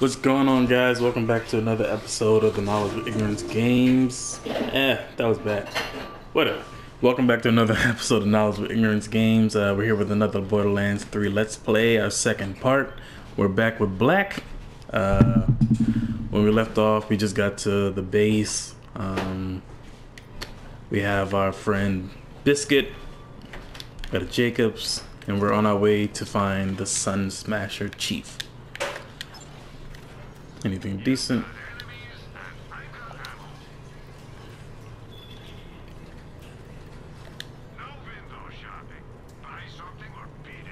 What's going on, guys? Welcome back to another episode of the Knowledgeable Ignorance Games. That was bad. Whatever. Welcome back to another episode of Knowledgeable Ignorance Games. We're here with another Borderlands 3 Let's Play, our second part. We're back with Black. When we left off, we just got to the base. We have our friend Biscuit. Got a Jacobs. And we're on our way to find the Sun Smasher Chief. Anything decent? No window shopping. Buy something or beat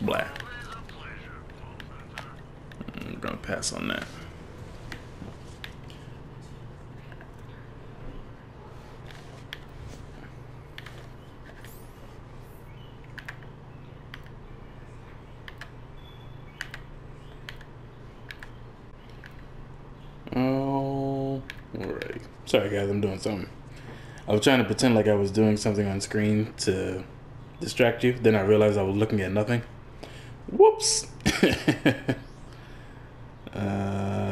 it. Blah. I'm gonna pass on that. Sorry guys, I'm doing something. I was trying to pretend like I was doing something on screen to distract you. Then I realized I was looking at nothing. Whoops.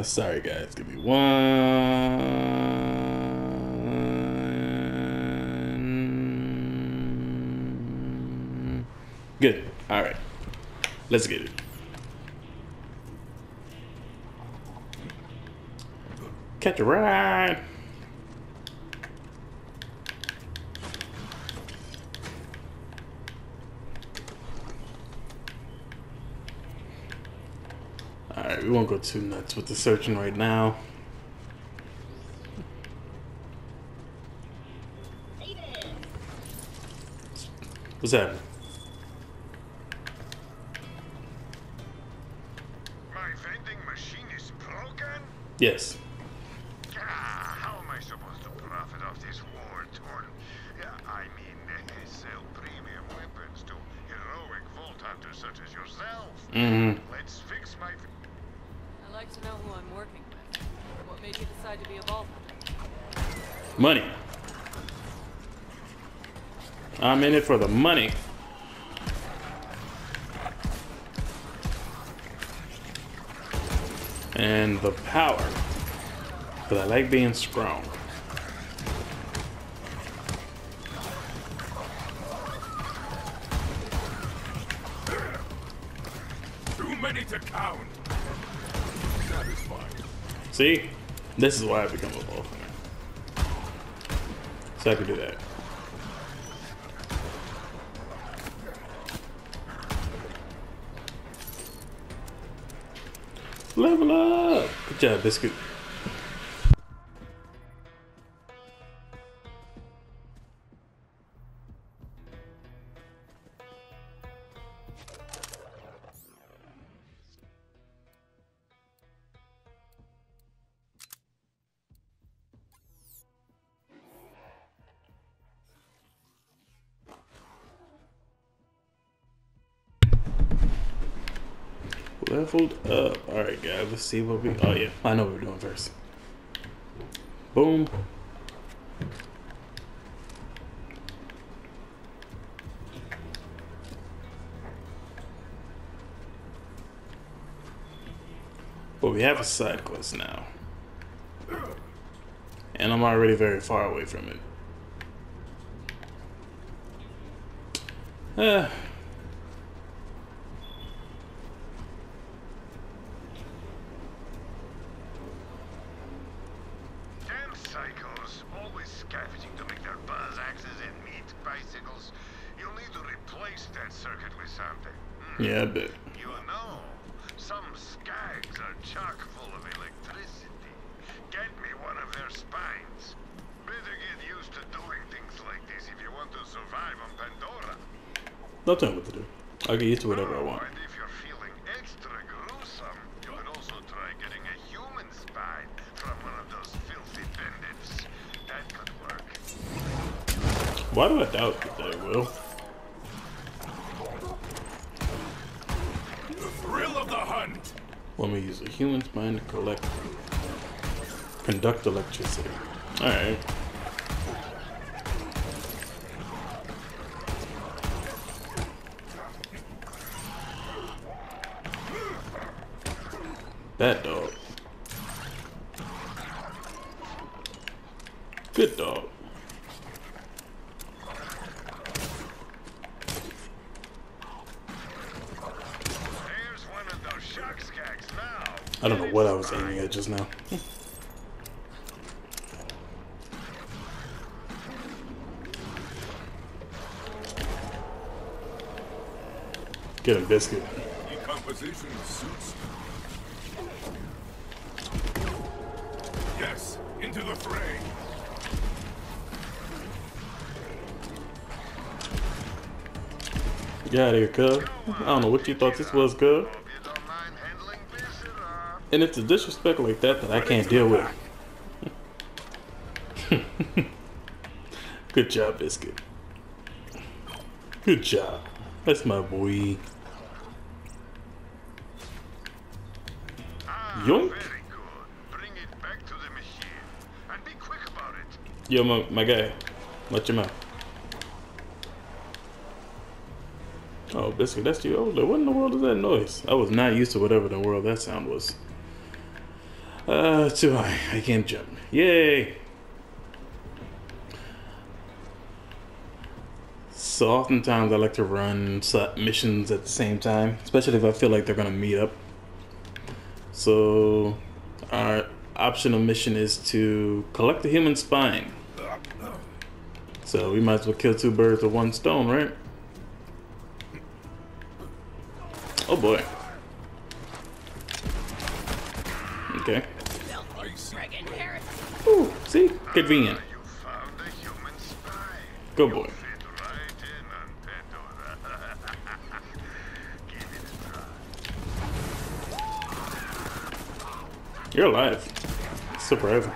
Sorry guys, give me one. Good. All right. Let's get it. Catch a ride. We won't go too nuts with the searching right now. What's happening? My vending machine is broken? Yes. How am I supposed to profit off this war-torn? I mean, sell premium weapons to heroic vault hunters such as yourself. Let's fix my... I'd like to know who I'm working with. What made you decide to be a vault hunter? Money. I'm in it for the money. And the power. But I like being strong. Too many to count. See? This is why I become a vault hunter. So I can do that. Level up! Good job, Biscuit. Leveled up. Alright guys, let's see what we... Oh yeah, I know what we're doing first. Boom. But we have a side quest now. And I'm already very far away from it. Yeah, I bet. You know, some skags are chock full of electricity. Get me one of their spines. Better get used to doing things like this if you want to survive on Pandora. No time what to do. I'll get used to whatever I want. And if you're feeling extra gruesome, you can also try getting a human spine from one of those filthy bandits. That could work. Why do I doubt that it will? Let me use a human spine to conduct electricity. Alright. That dog. Good dog. Here's one of those shock skags now. I don't know what I was aiming at just now. Get him, Biscuit. The composition suits. Yes, into the fray. Get out of here, cub. I don't know what you thought this was, cub. And it's a disrespect like that that I can't deal with. Good job, Biscuit. Good job. That's my boy. Yoink. Yo, my guy. Watch your mouth. Oh, Biscuit, that's you. I was like, what in the world is that noise? I was not used to whatever the world that sound was. Too high. I can't jump. Yay! So oftentimes I like to run missions at the same time, especially if I feel like they're gonna meet up. So our optional mission is to collect the human spine. So we might as well kill two birds with one stone, right? Oh boy. Okay. Ooh, see? Convenient. Good boy. You're alive. Surprising.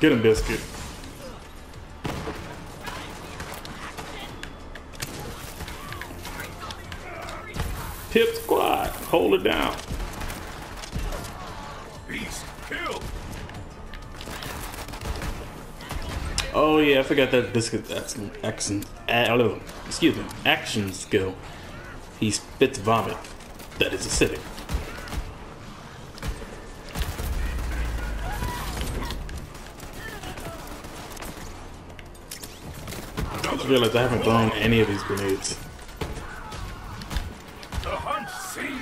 Get him, Biscuit. Pip squad, hold it down. Beast kill. Oh yeah, I forgot that Biscuit's action skill. He spits vomit. That is acidic. I realize I haven't blown any of these grenades. The hunt scene.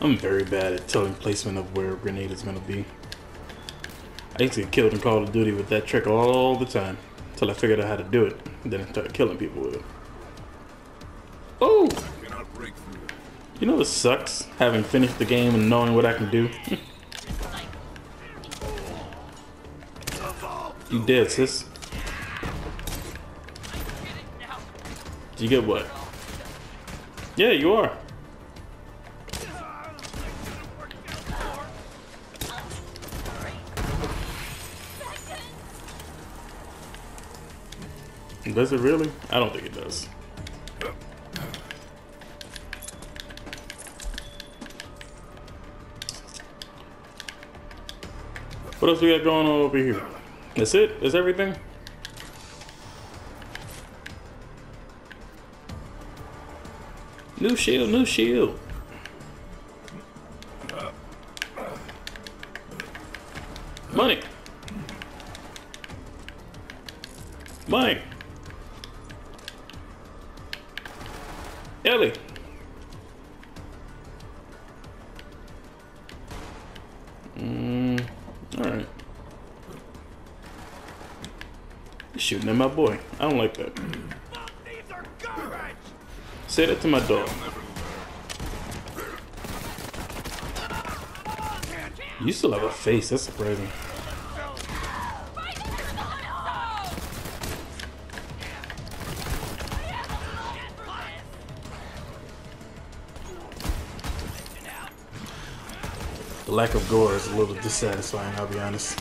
I'm very bad at telling placement of where a grenade is going to be. I used to get killed in Call of Duty with that trick all the time. Until I figured out how to do it. Then I started killing people with it. Oh! You know what sucks? Having finished the game and knowing what I can do. You dead, sis. Did you get what? Yeah, you are. Does it really? I don't think it does. What else we got going on over here? That's it? That's everything? New shield, new shield. Money. Money. Ellie. Alright. Shooting at my boy. I don't like that. Say that to my dog. You still have a face. That's surprising. The lack of gore is a little dissatisfying, I'll be honest.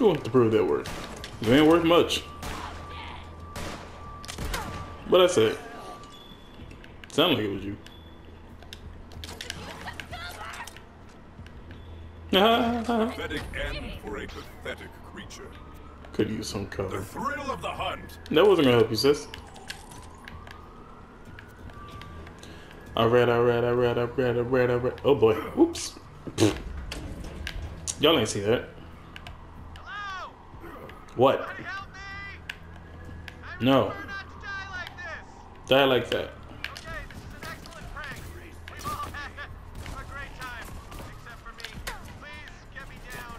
You want to prove that word. It ain't worth much. But I said, sound like it was you. Pathetic end for a pathetic creature. Could use some cover. The thrill of the hunt. That wasn't gonna help you, sis. I read. Oh boy. Oops. Y'all ain't see that. Hello? What? Help me. No. Not to die like this. Die like that. Okay, this is an excellent prank. We've all had a great time, except for me. Please get me down.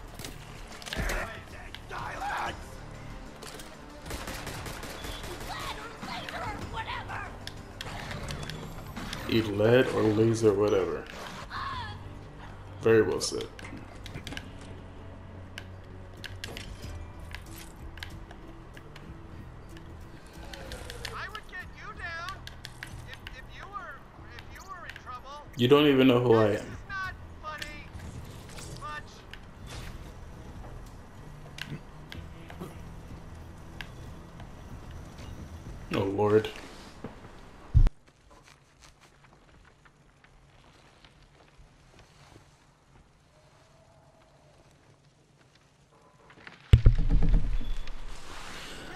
Silence. Eat lead or laser, whatever. Very well said. I would get you down if you were in trouble. You don't even know who I am. This is not funny. Much. Oh Lord.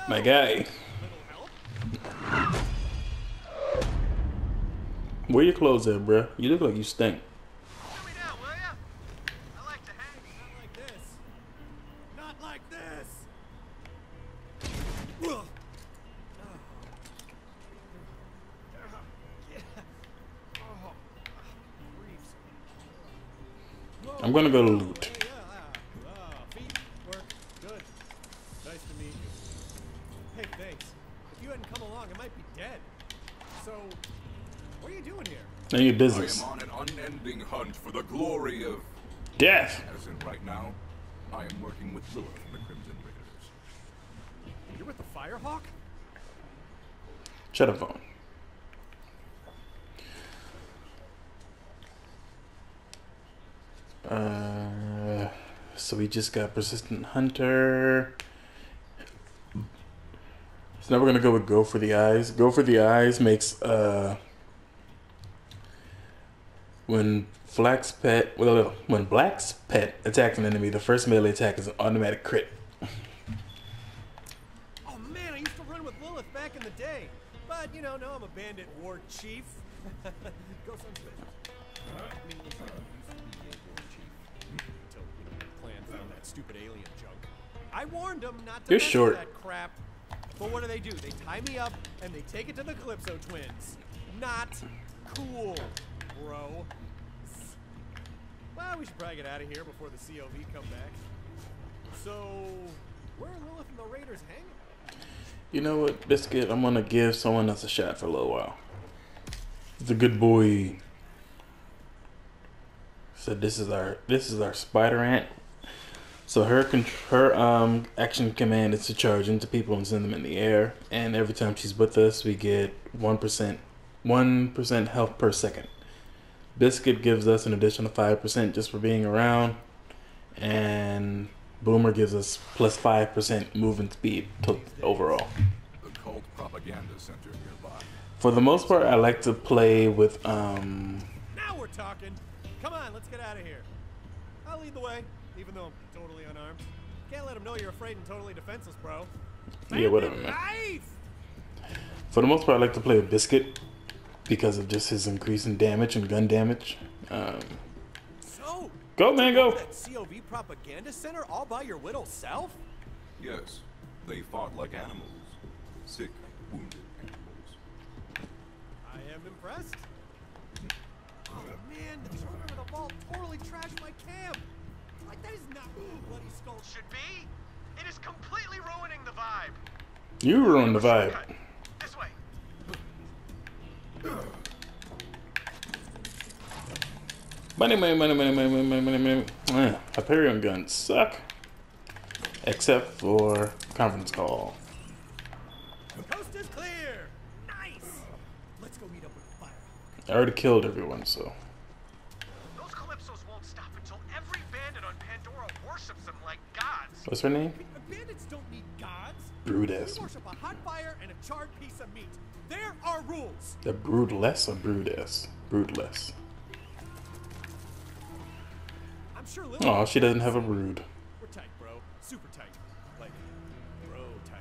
My guy. Where your clothes at, bruh? You look like you stink. Let me down, will ya? I like to hang. Not like this. Not like this. I'm gonna go loot. Now your business. I am on an unending hunt for the glory of death. As in right now, I am working with Lilith and the Crimson Raiders. You're with the Firehawk? Shut up, Vaughn. So we just got Persistent Hunter. So now we're gonna go with Go For The Eyes. Go For The Eyes makes when Black's pet attacks an enemy, the first melee attack is an automatic crit. Oh man, I used to run with Lilith back in the day, but you know, now I'm a bandit war chief. Go someplace. I mean, used to be a war chief until the plan found that stupid alien junk. I warned them not to mess with that crap. But what do? They tie me up and they take it to the Calypso Twins. Not cool. Bro. Well, we should probably get out of here before the COV come back. So, where are Lilith and the Raiders hanging? You know what, Biscuit? I'm gonna give someone else a shot for a little while. He's a good boy. So this is our spider ant. So her action command is to charge into people and send them in the air. And every time she's with us, we get 1% health per second. Biscuit gives us an additional 5% just for being around, and Boomer gives us plus 5% movement speed overall. The cult propaganda center nearby. For the most part, I like to play with Now we're talking. Come on, let's get out of here. I'll lead the way, even though I'm totally unarmed. Can't let them know you're afraid and totally defenseless, bro. Yeah, whatever, man. For the most part, I like to play with Biscuit, because of just his increase in damage and gun damage. So, go man, go! That COV propaganda center all by your little self? Yes, they fought like animals. Sick, wounded animals. I am impressed. Oh man, the tournament of the vault totally trashed my camp. Like, that is not what a bloody skull should be. It is completely ruining the vibe. You ruined the vibe. This way. Money. Hyperion guns suck. Except for conference call. Coast is clear. Nice. Let's go meet up with the Firehawk. I already killed everyone, so. Those Calypsos won't stop until every bandit on Pandora worships them like gods. What's her name? Bandits don't need gods. Brutus. We worship a hot fire and a charred piece of meat. There are rules. The Bruteless or Brutus? Bruteless. I'm Oh, she doesn't have a brood. We're tight, bro. Super tight. Like, bro tight.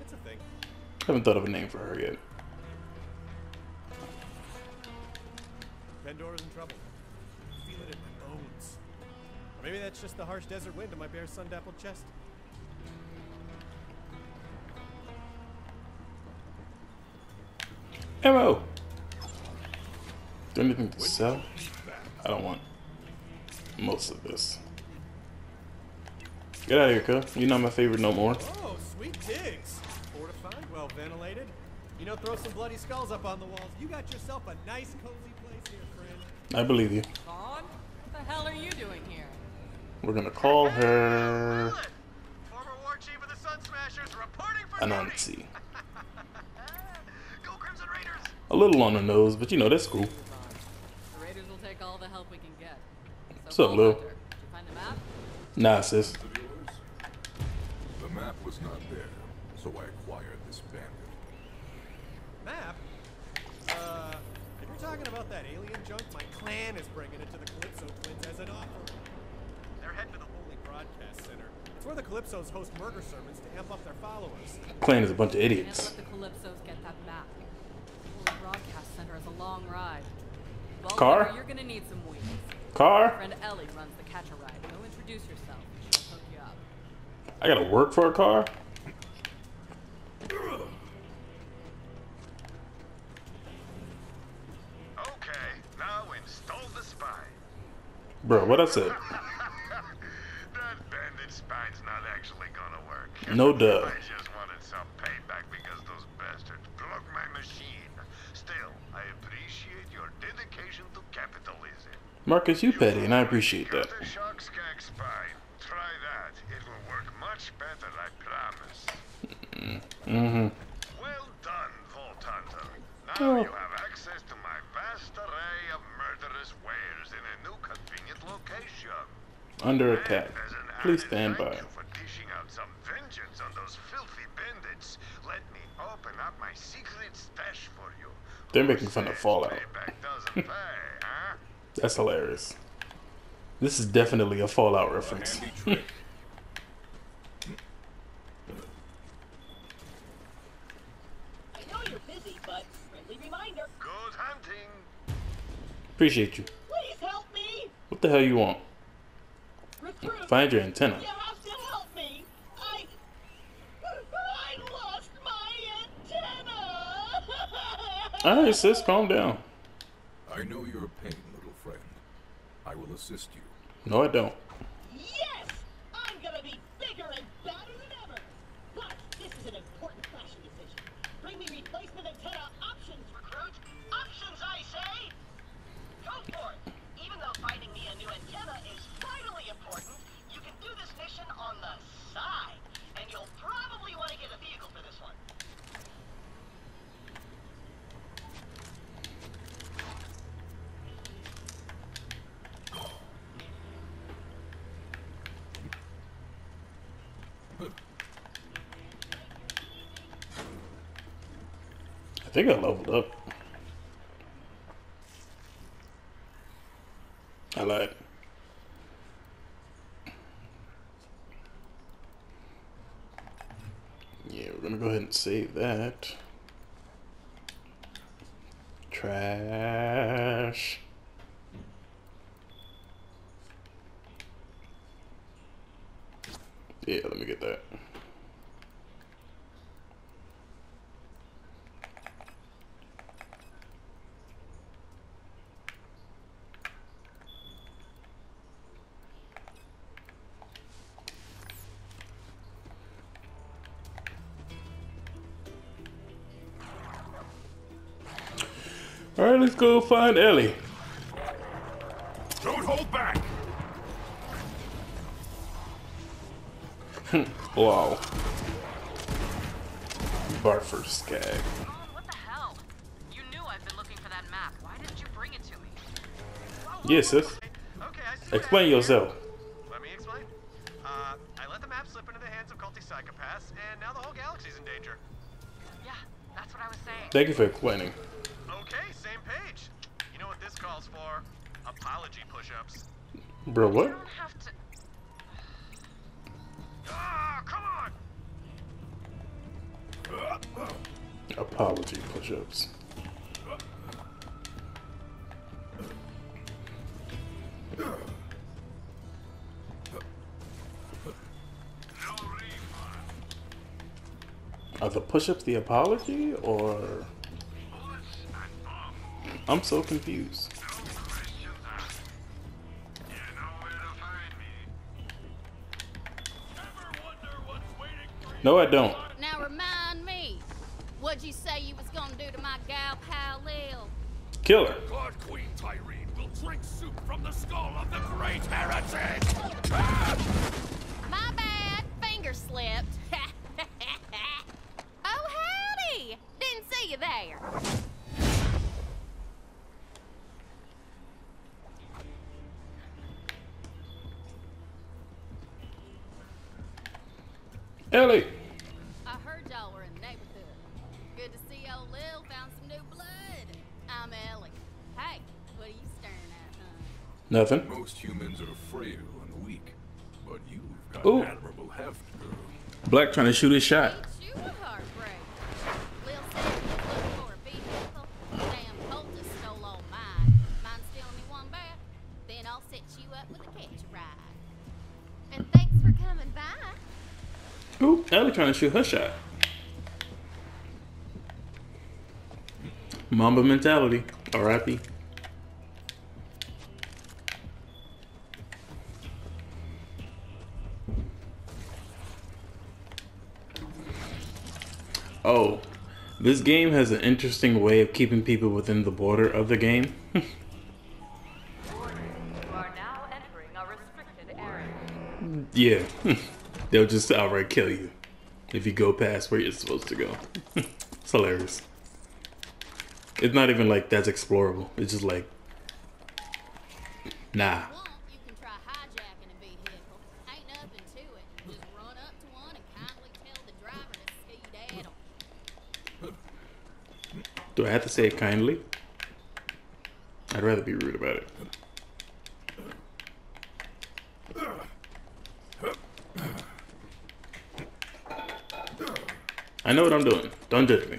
It's a thing. I haven't thought of a name for her yet. Pandora's in trouble. I feel it in my bones. Or maybe that's just the harsh desert wind in my bare sun-dappled chest. Ammo! Is there anything to sell? I don't want most of this. Get out of here, cuz. You're not my favorite no more. Oh, sweet digs. Fortified, well ventilated. You know, throw some bloody skulls up on the walls. You got yourself a nice cozy place here, friend. I believe you. Vaughn, what the hell are you doing here? We're gonna call her former war chief of the Sun Smashers reporting for Anansi. Go Crimson Raiders. A little on the nose, but you know that's cool. The Raiders will take all the help we can get. What's up, Lil? Did you find the map? Nah, sis. The map was not there, so I acquired this bandit. Map? If you're talking about that alien junk, my clan is bringing it to the Calypso Twins as an offer. They're heading to the Holy Broadcast Center. It's where the Calypsos host murder sermons to amp up their followers. Clan is a bunch of idiots. Let the Calypsos get that map. The Holy Broadcast Center is a long ride. Vulgar, car? You're gonna need some wheels. Car? Friend Ellie runs the catcher ride. Go introduce yourself. She'll hook you up. I gotta work for a car? Okay, now install the spine. Bro, what I said? That bandit spine's not actually gonna work. No duh. I just wanted some payback because those bastards blocked my machine. Still, I appreciate your dedication to capitalism. Marcus, you petty, and I appreciate that. The shark skag spine. Try that. It will work much better, I promise. Mm-hmm. Well done, Vault Hunter. Now you have access to my vast array of murderous wares in a new convenient location. Under attack. Please stand by. Thank you for dishing out some vengeance on those filthy bandits. Let me open up my secret stash for you. They're making fun of Fallout. That's hilarious. This is definitely a Fallout reference. I know you're busy, but friendly reminder. Good hunting. Appreciate you. Please help me. What the hell you want? Recruit. Find your antenna. You have to help me. I lost my antenna. All right, sis, calm down. I know you're a pain. I will assist you. No, I don't. Yes! I'm gonna be bigger and badder than ever! But this is an important fashion decision. Bring me replacement antenna options, recruit! Options, I say! Go for it! Even though finding me a new antenna is vitally important, you can do this mission on the side. And you'll probably want to get a vehicle for this one. I think I leveled up. I lied. Yeah, we're gonna go ahead and save that. Trash. Yeah, let me get that. Alright, let's go find Ellie. Don't hold back. Wow. Barfer skag. What the hell? You knew I've been looking for that map. Why didn't you bring it to me? Yes, sis. Okay, I see. Explain yourself. Let me explain. I let the map slip into the hands of culty psychopaths, and now the whole galaxy's in danger. Yeah, that's what I was saying. Thank you for explaining. Okay, same page. You know what this calls for? Apology push-ups. Bro, what? You don't have to... come on. Apology push-ups. Are the push-ups the apology, or...? I'm so confused. No, I don't. Now remind me, what'd you say you was gonna do to my gal pal Lil? Kill her. God, Queen Tyre will drink soup from the skull of the great heretic. My bad, finger slipped. Oh, howdy! Didn't see you there. Ellie! I heard y'all were in the neighborhood. Good to see old Lil found some new blood. I'm Ellie. Hey, what are you staring at, huh? Nothing. Most humans are frail and weak, but you've got ooh. Admirable heft, girl. Black trying to shoot his shot. You would heartbreak. Lil said he was looking for a vehicle. Damn cultist stole all mine. Mine's stealing me one back. Then I'll set you up with a catch ride. And thanks for coming by. Ooh, Ellie trying to shoot her shot. Mamba mentality. R.I.P. Oh, this game has an interesting way of keeping people within the border of the game. You are now entering a restricted area. Yeah. They'll just outright kill you if you go past where you're supposed to go. It's hilarious. It's not even like that's explorable. It's just like, nah. You can try hijacking a vehicle. Ain't nothing to it. Just run up to one and kindly tell the driver to speed at him. Do I have to say it kindly? I'd rather be rude about it. I know what I'm doing. Don't judge me.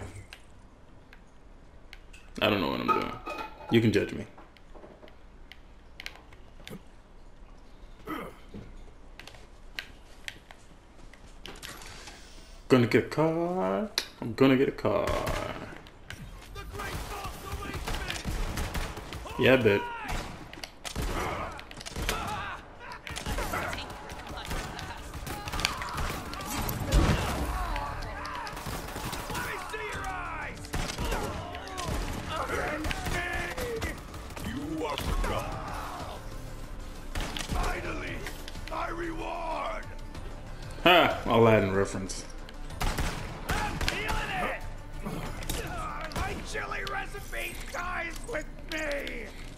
I don't know what I'm doing. You can judge me. Gonna get a car. I'm gonna get a car. Yeah, I bet. Ha! Aladdin reference. I'm feeling it! My chili recipe dies with me!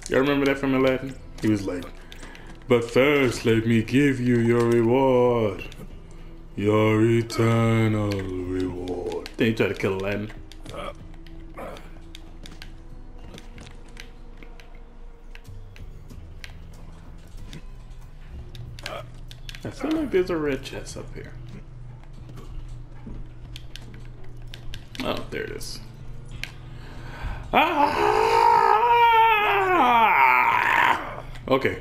Y'all remember that from Aladdin? He was like, but first let me give you your reward. Your eternal reward. Then he tried to kill Aladdin. I feel like there's a red chest up here. Oh, there it is. Ah! Okay.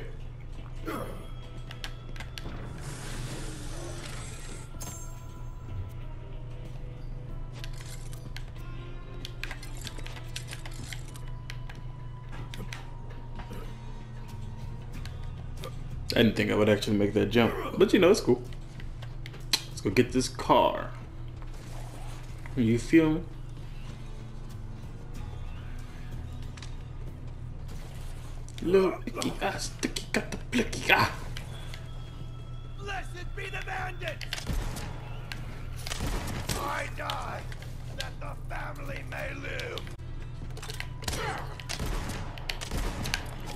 I didn't think I would actually make that jump, but you know, it's cool. Let's go get this car. You feel me? Little icky ass, sticky got the blicky. Ah! Blessed be the bandit! I die that the family may live.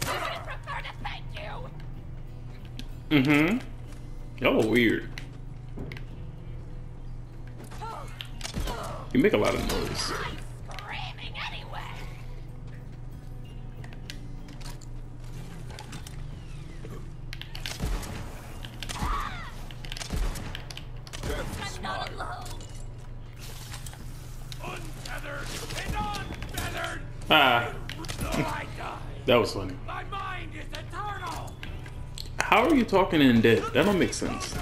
I would prefer to thank you. Mm-hmm. Y'all are weird. You make a lot of noise. I'm screaming anyway. That was funny. My mind is eternal. How are you talking in dead? That don't make sense.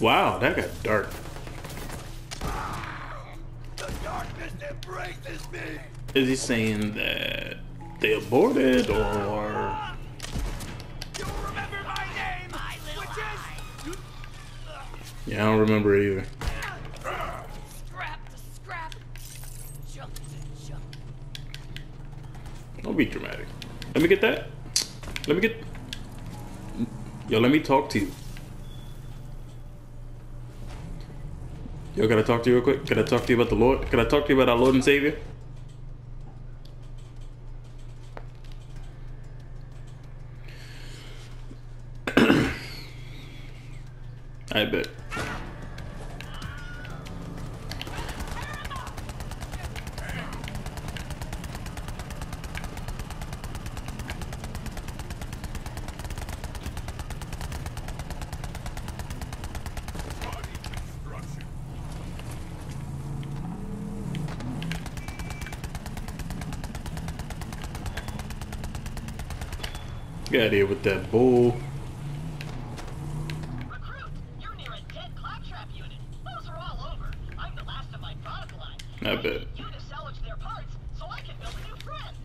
Wow, that got dark. The darkness embraces me. Is he saying that they aborted or? You remember my name, my witches? Yeah, I don't remember it either. Scrap to scrap, junk to junk. Don't be dramatic. Let me get that. Let me get. Yo, let me talk to you. Yo, can I talk to you real quick? Can I talk to you about the Lord? Can I talk to you about our Lord and Savior? I bet. Get out of here with that bull. Recruit, you're near a dead claptrap unit. Those are all over. I'm the last of my product line. I bet. You to salvage their parts so I can build a new friend.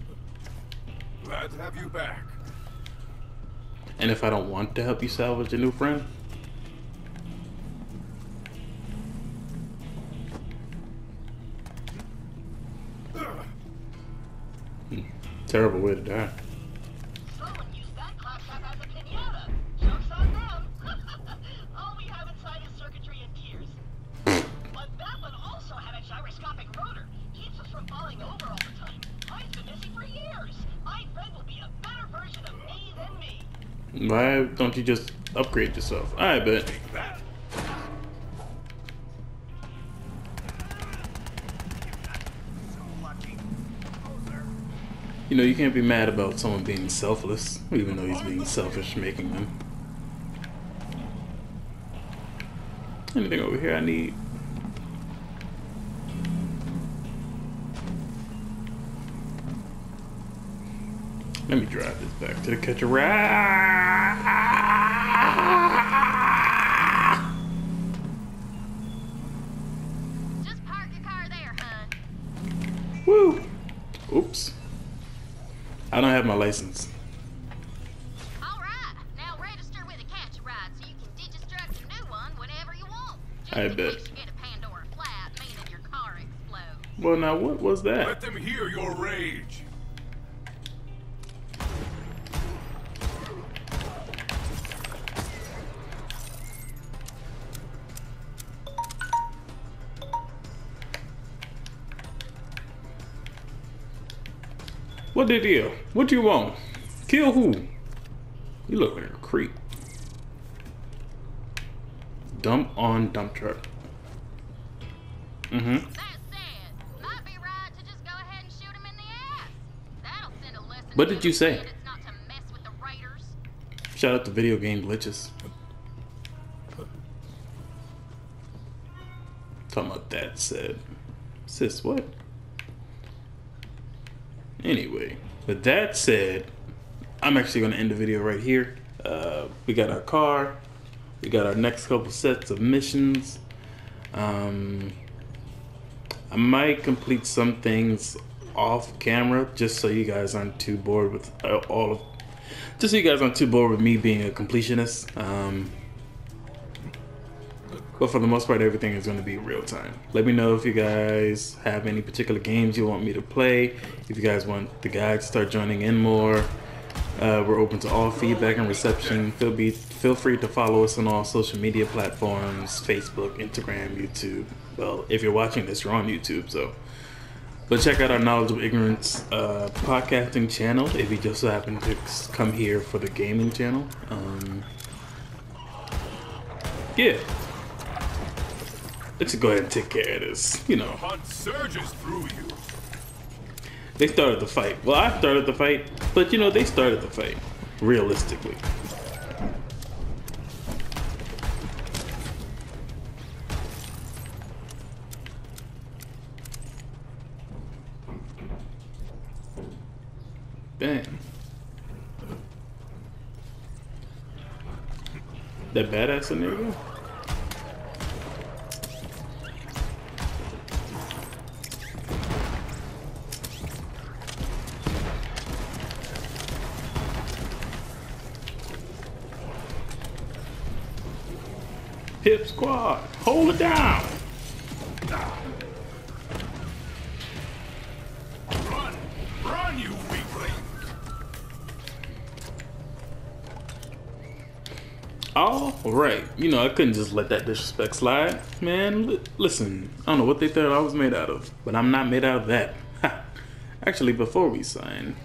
Glad to have you back. And if I don't want to help you salvage a new friend? Terrible way to die. Why don't you just upgrade yourself? I bet. You know, you can't be mad about someone being selfless, even though he's being selfish making them. Anything over here I need? Let me drive this back to the catcher. Just park your car there, hun. Woo! Oops. I don't have my license. All right. Now register with a catch a ride so you can deconstruct your new one whenever you want. Just I bet. You get a Pandora flat, meaning your car explodes. Well, now what was that? Let them hear your rage. What the deal? What do you want? Kill who? You look like a creep. Dump on dump truck. Mm-hmm. That said, might be right to just go ahead and shoot him in the ass. That'll send a lesson. What did you say? It's not to mess with the Raiders. Shout out to video game glitches. Talking about that said. Sis, what? Anyway, with that said, I'm actually going to end the video right here. We got our car. We got our next couple sets of missions. I might complete some things off camera just so you guys aren't too bored with just so you guys aren't too bored with me being a completionist. But for the most part, everything is going to be real time. Let me know if you guys have any particular games you want me to play. If you guys want the guys to start joining in more, we're open to all feedback and reception. Feel free to follow us on all social media platforms, Facebook, Instagram, YouTube. Well, if you're watching this, you're on YouTube, so. But check out our Knowledgeable Ignorance podcasting channel if you just happen to come here for the gaming channel. Yeah. Let's go ahead and take care of this, you know. They started the fight. Well, I started the fight, but you know, they started the fight, realistically. Dang. That badass a nigga? Hip squad, hold it down. Run, run, you weakling. All right, you know I couldn't just let that disrespect slide, man. Listen, I don't know what they thought I was made out of, but I'm not made out of that. Actually, before we sign,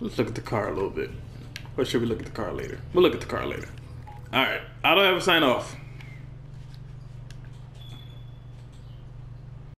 let's look at the car a little bit. Or should we look at the car later? We'll look at the car later. All right, I don't have a sign off.